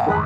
Oh!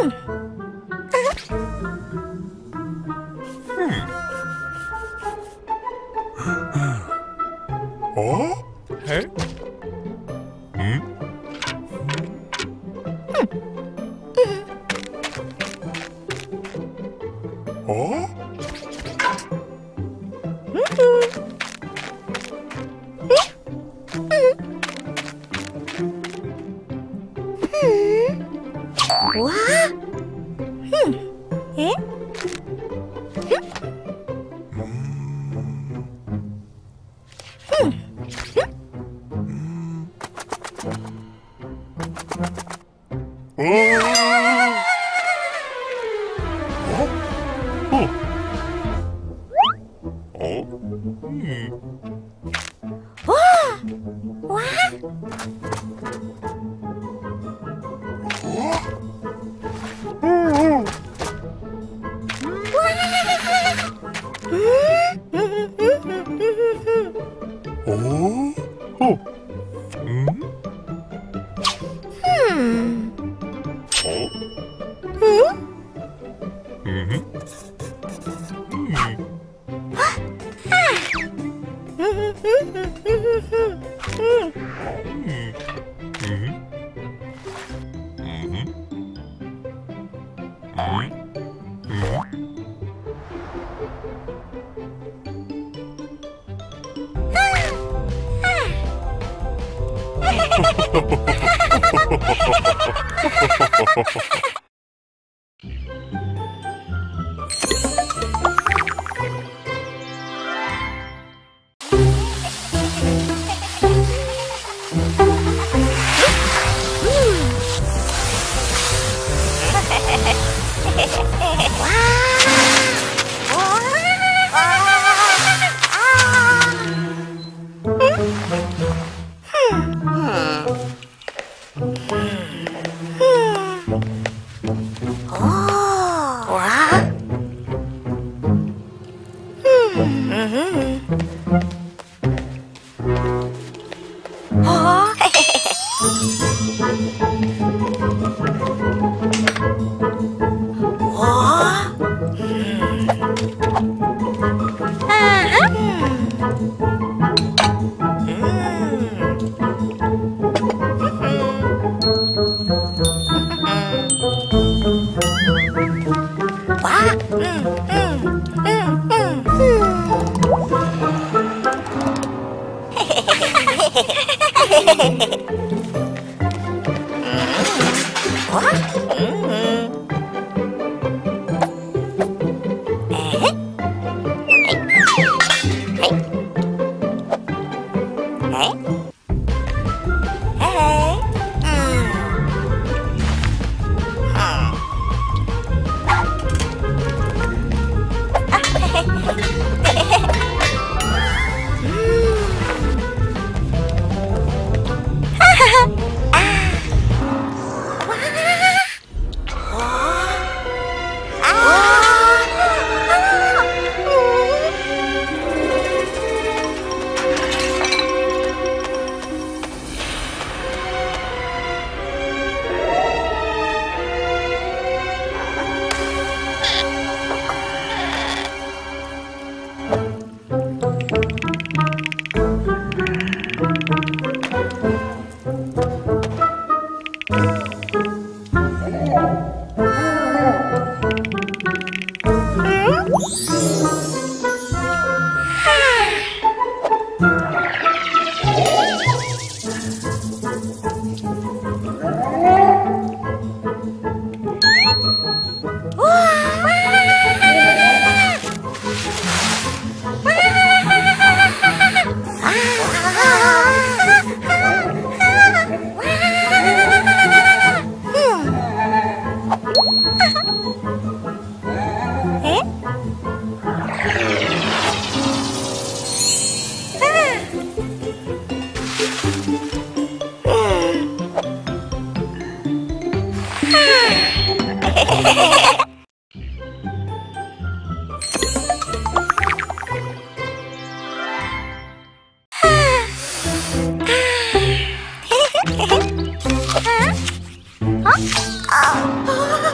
Huh?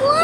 Oh.